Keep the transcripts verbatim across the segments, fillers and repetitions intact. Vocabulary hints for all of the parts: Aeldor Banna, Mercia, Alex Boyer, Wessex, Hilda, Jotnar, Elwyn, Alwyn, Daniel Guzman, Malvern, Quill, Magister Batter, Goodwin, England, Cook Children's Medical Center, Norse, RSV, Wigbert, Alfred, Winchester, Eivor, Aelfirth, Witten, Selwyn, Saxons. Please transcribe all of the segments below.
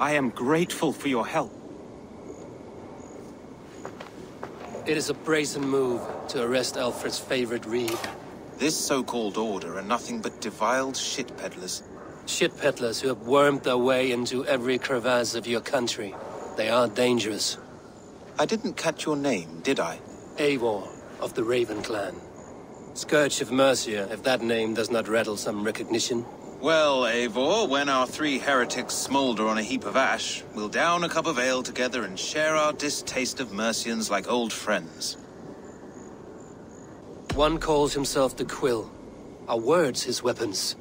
I am grateful for your help. It is a brazen move to arrest Alfred's favorite reed. This so-called order are nothing but deviled shit peddlers. Shit peddlers who have wormed their way into every crevasse of your country. They are dangerous. I didn't catch your name, did I? Eivor, of the Raven clan. Scourge of Mercia, if that name does not rattle some recognition. Well, Eivor, when our three heretics smolder on a heap of ash, we'll down a cup of ale together and share our distaste of Mercians like old friends. One calls himself the Quill. Are words his weapons?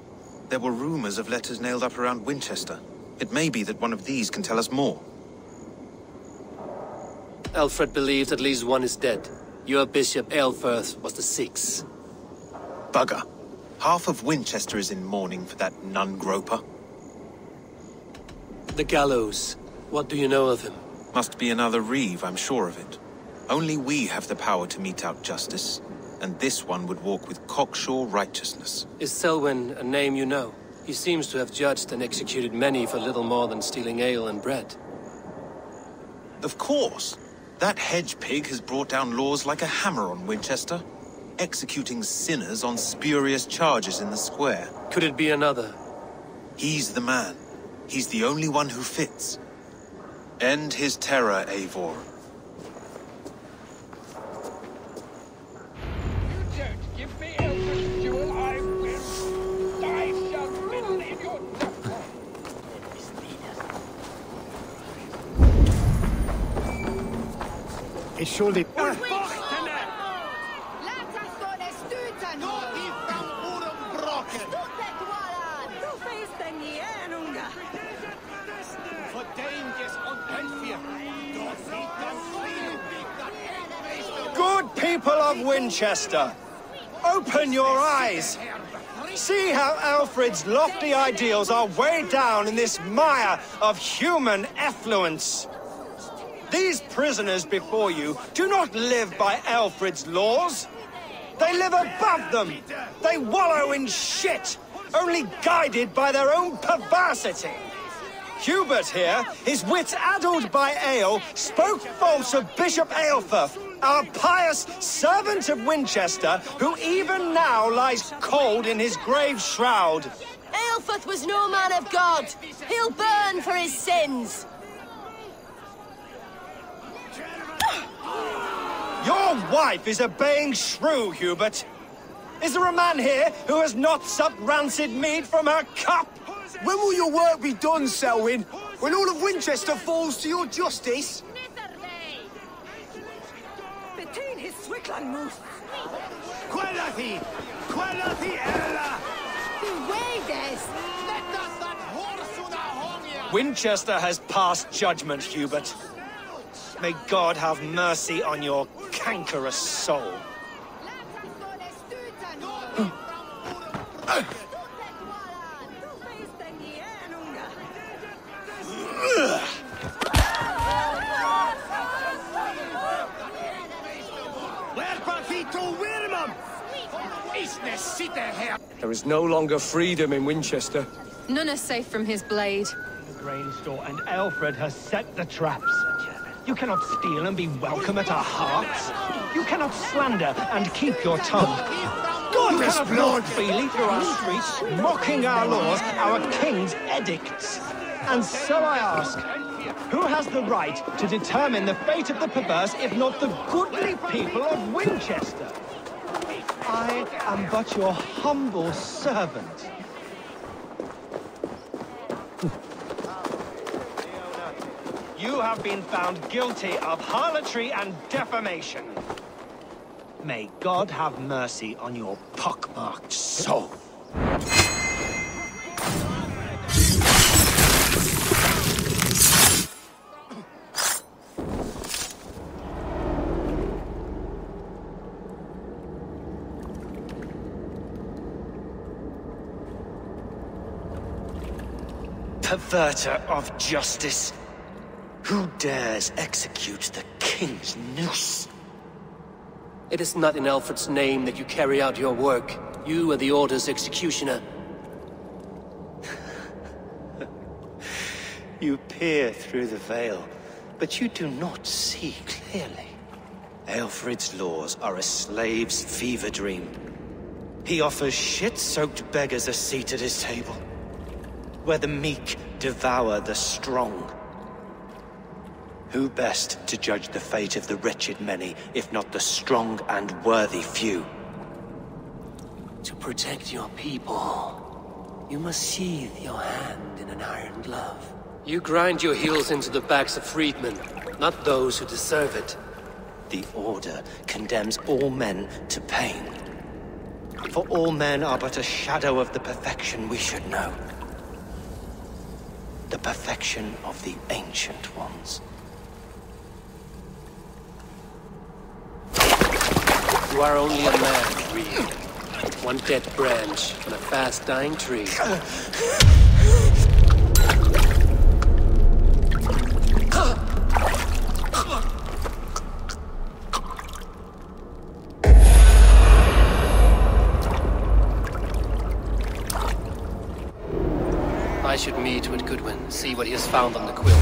There were rumors of letters nailed up around Winchester. It may be that one of these can tell us more. Alfred believes at least one is dead. Your bishop, Aelfirth, was the sixth. Bugger. Half of Winchester is in mourning for that nun-groper. The gallows. What do you know of him? Must be another reeve, I'm sure of it. Only we have the power to mete out justice, and this one would walk with cocksure righteousness. Is Selwyn a name you know? He seems to have judged and executed many for little more than stealing ale and bread. Of course! That hedge pig has brought down laws like a hammer on Winchester. Executing sinners on spurious charges in the square. Could it be another? He's the man. He's the only one who fits. End his terror, Eivor. You don't give me Elfred's jewel, I will. Die shall fiddle in your death. It's surely... Good people of Winchester, open your eyes! See how Alfred's lofty ideals are weighed down in this mire of human effluence. These prisoners before you do not live by Alfred's laws. They live above them. They wallow in shit, only guided by their own perversity. Hubert here, his wits addled by ale, spoke false of Bishop Aelfirth, our pious servant of Winchester, who even now lies cold in his grave shroud. Aelfirth was no man of God. He'll burn for his sins. Your wife is a baying shrew, Hubert. Is there a man here who has not supped rancid mead from her cup? When will your work be done, Selwyn? When all of Winchester falls to your justice? Between his Swickland moose. Quality! Quality Ella! Beware this! Winchester has passed judgment, Hubert. May God have mercy on your cankerous soul. There is no longer freedom in Winchester. None are safe from his blade. The grain store and Alfred has set the traps. You cannot steal and be welcome at our hearts. You cannot slander and keep your tongue. God has flawed freely through our streets, mocking our laws, our king's edicts. And so I ask, who has the right to determine the fate of the perverse if not the goodly people of Winchester? I am but your humble servant. You have been found guilty of harlotry and defamation. May God have mercy on your pockmarked soul. Perverter of justice. Who dares execute the king's noose? It is not in Alfred's name that you carry out your work. You are the order's executioner. You peer through the veil, but you do not see clearly. Alfred's laws are a slave's fever dream. He offers shit-soaked beggars a seat at his table, where the meek devour the strong. Who best to judge the fate of the wretched many, if not the strong and worthy few? To protect your people, you must sheathe your hand in an iron glove. You grind your heels into the backs of freedmen, not those who deserve it. The Order condemns all men to pain. For all men are but a shadow of the perfection we should know. The perfection of the Ancient Ones. You are only a man, Reed. One dead branch on a fast-dying tree. I should meet with Goodwin, see what he has found on the Quill.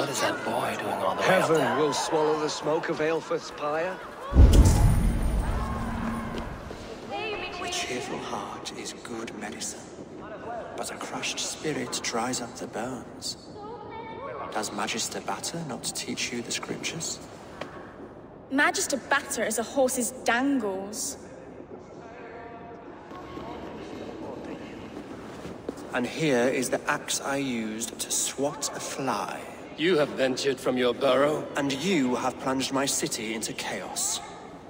What is that boy doing all the way up there? Heaven will swallow the smoke of Aelfirth's pyre. A cheerful heart is good medicine, but a crushed spirit dries up the bones. Does Magister Batter not teach you the scriptures? Magister Batter is a horse's dangles. And here is the axe I used to swat a fly. You have ventured from your burrow. And you have plunged my city into chaos.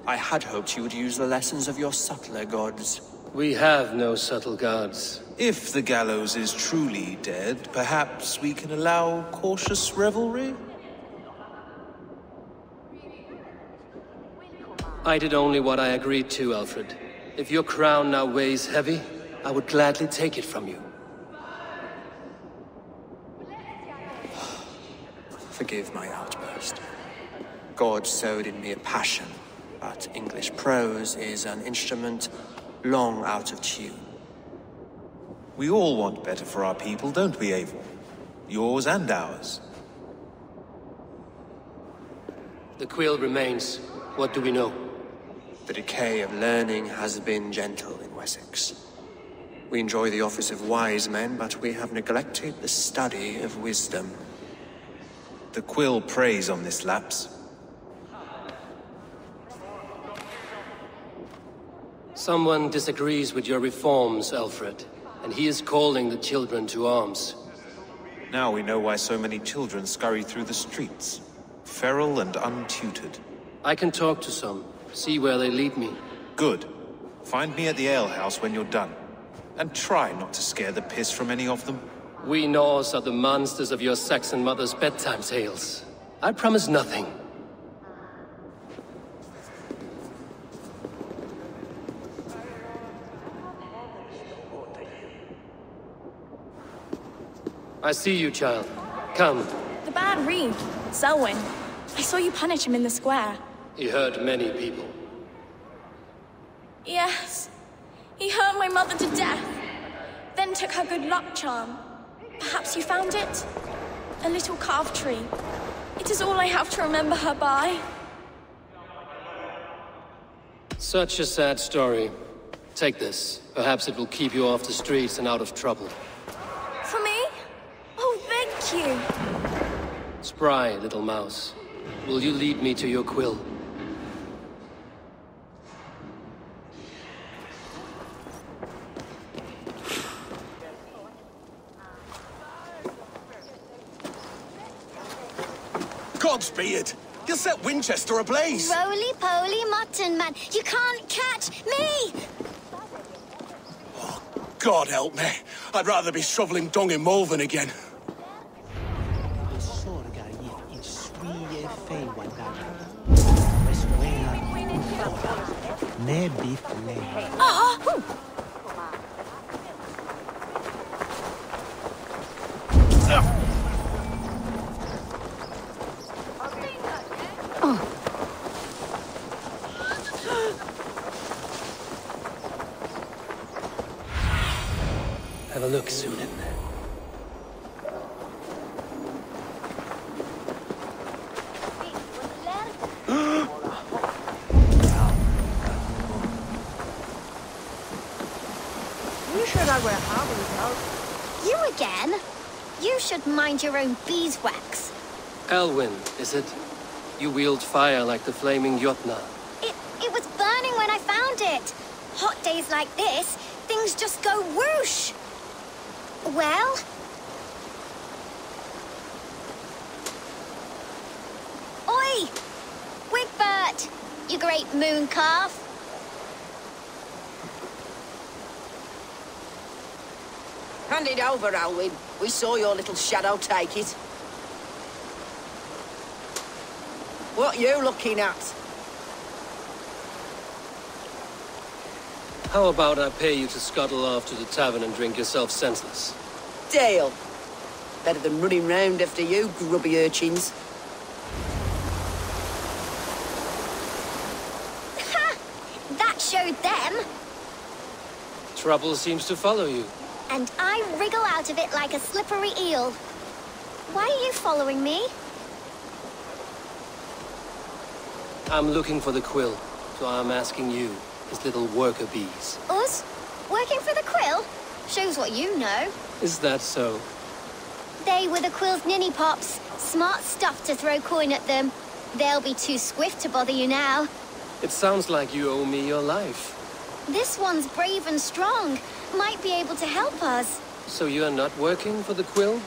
I had hoped you would use the lessons of your subtler gods. We have no subtle gods. If the gallows is truly dead, perhaps we can allow cautious revelry? I did only what I agreed to, Alfred. If your crown now weighs heavy, I would gladly take it from you. Forgive my outburst. God sowed in me a passion, but English prose is an instrument long out of tune. We all want better for our people, don't we, Eivor? Yours and ours. The Quill remains. What do we know? The decay of learning has been gentle in Wessex. We enjoy the office of wise men, but we have neglected the study of wisdom. The Quill preys on this lapse. Someone disagrees with your reforms, Alfred, and he is calling the children to arms. Now we know why so many children scurry through the streets, feral and untutored. I can talk to some, see where they lead me. Good. Find me at the alehouse when you're done. And try not to scare the piss from any of them. We Norse are the monsters of your Saxon mother's bedtime tales. I promise nothing. I see you, child. Come. The bad reed, Selwyn. I saw you punish him in the square. He hurt many people. Yes. He hurt my mother to death, then took her good luck charm. Perhaps you found it? A little carved tree. It is all I have to remember her by. Such a sad story. Take this. Perhaps it will keep you off the streets and out of trouble. For me? Oh, thank you. Spry, little mouse. Will you lead me to your quill? Be it. You'll set Winchester ablaze. Roly-poly mutton man, you can't catch me! Oh, God help me. I'd rather be shoveling dung in Malvern again. Oh! Look soon in there. You should I wear out. You again? You should mind your own beeswax. Elwyn, is it? You wield fire like the flaming Jotnar. It it was burning when I found it. Hot days like this, things just go whoosh. Well? Oi! Wigbert! You great moon calf! Hand it over, Alwyn. We saw your little shadow take it. What are you looking at? How about I pay you to scuttle off to the tavern and drink yourself senseless? Dale! Better than running round after you, grubby urchins. Ha! That showed them! Trouble seems to follow you. And I wriggle out of it like a slippery eel. Why are you following me? I'm looking for the quill, so I'm asking you. His little worker bees. Us? Working for the Quill? Shows what you know. Is that so? They were the Quill's ninny pops. Smart stuff to throw coin at them. They'll be too swift to bother you now. It sounds like you owe me your life. This one's brave and strong. Might be able to help us. So you're not working for the Quill?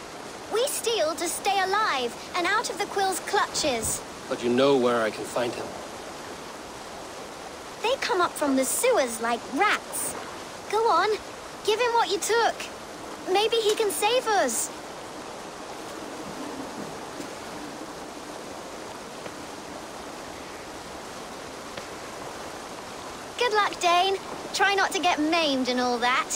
We steal to stay alive and out of the Quill's clutches. But you know where I can find him. They come up from the sewers like rats. Go on, give him what you took. Maybe he can save us. Good luck, Dane. Try not to get maimed and all that.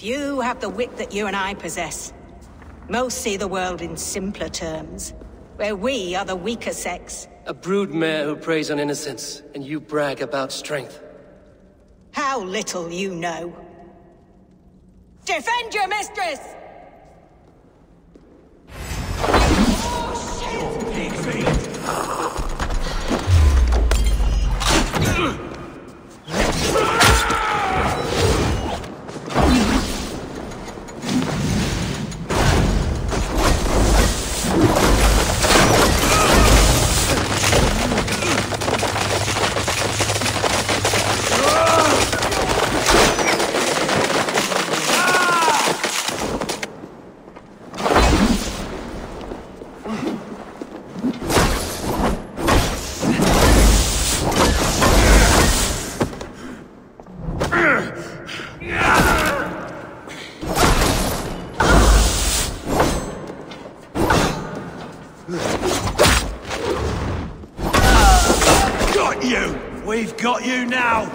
You have the wit that you and I possess. Most see the world in simpler terms, where we are the weaker sex. A broodmare who preys on innocence, and you brag about strength. How little you know. Defend your mistress! Oh, shit! We've got you now!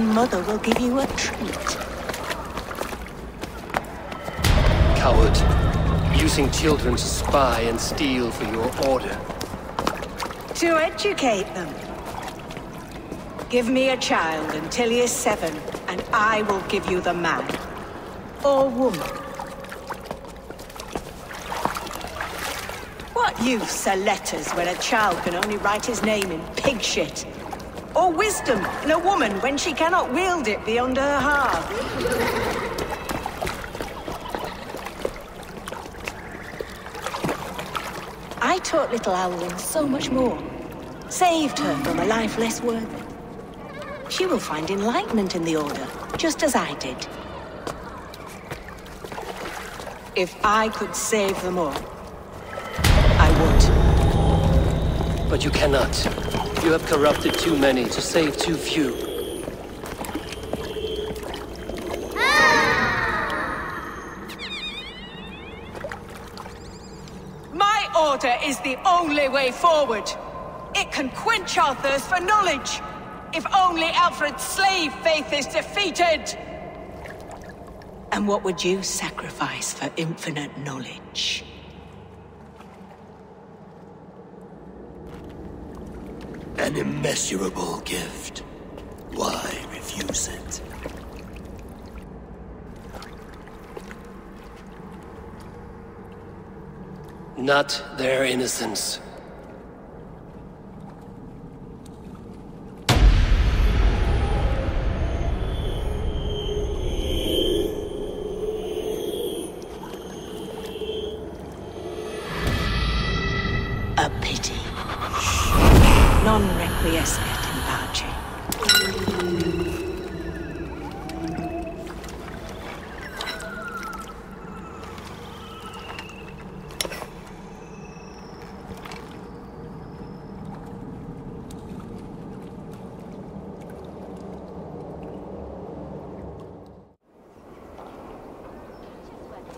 Mother will give you a treat. Coward. Using children to spy and steal for your order. To educate them. Give me a child until he is seven, and I will give you the man. Or woman. What use are letters when a child can only write his name in pig shit? Or wisdom in a woman when she cannot wield it beyond her heart. I taught little Alwyn so much more. Saved her from a life less worthy. She will find enlightenment in the Order, just as I did. If I could save them all, I would. But you cannot. You have corrupted too many to save too few. My order is the only way forward. It can quench our thirst for knowledge. If only Alfred's slave faith is defeated. And what would you sacrifice for infinite knowledge? An immeasurable gift. Why refuse it? Not their innocence.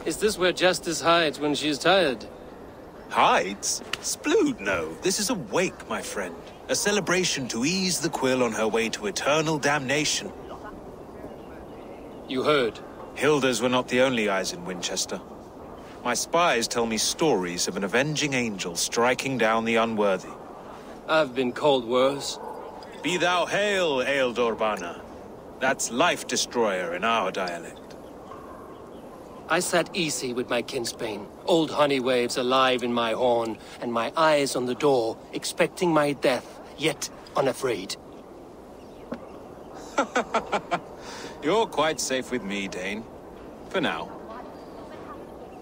Is this where Justice hides when she's tired? Hides? Splood, no. This is a wake, my friend. A celebration to ease the Quill on her way to eternal damnation. You heard? Hilda's were not the only eyes in Winchester. My spies tell me stories of an avenging angel striking down the unworthy. I've been called worse. Be thou hail, Aeldor Banna. That's life destroyer in our dialect. I sat easy with my kinsbane, old honey waves alive in my horn, and my eyes on the door, expecting my death, yet unafraid. You're quite safe with me, Dane. For now.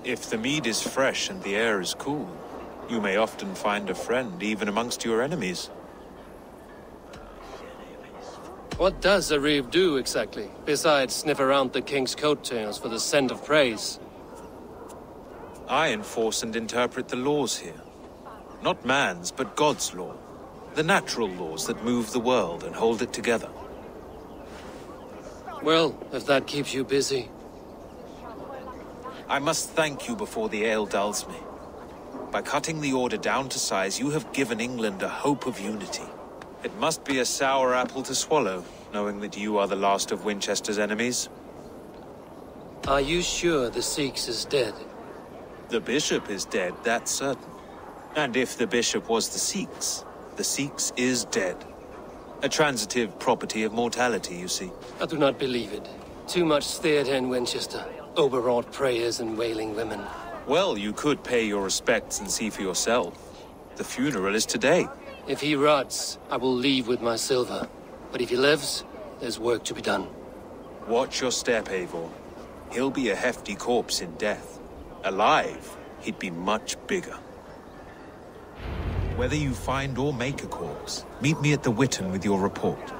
If the mead is fresh and the air is cool, you may often find a friend even amongst your enemies. What does a reeve do, exactly, besides sniff around the king's coattails for the scent of praise? I enforce and interpret the laws here. Not man's, but God's law. The natural laws that move the world and hold it together. Well, if that keeps you busy. I must thank you before the ale dulls me. By cutting the order down to size, you have given England a hope of unity. It must be a sour apple to swallow, knowing that you are the last of Winchester's enemies. Are you sure the Sikhs is dead? The bishop is dead, that's certain. And if the bishop was the Sikhs, the Sikhs is dead. A transitive property of mortality, you see. I do not believe it. Too much theatre in Winchester. Overwrought prayers and wailing women. Well, you could pay your respects and see for yourself. The funeral is today. If he rots, I will leave with my silver. But if he lives, there's work to be done. Watch your step, Eivor. He'll be a hefty corpse in death. Alive, he'd be much bigger. Whether you find or make a corpse, meet me at the Witten with your report.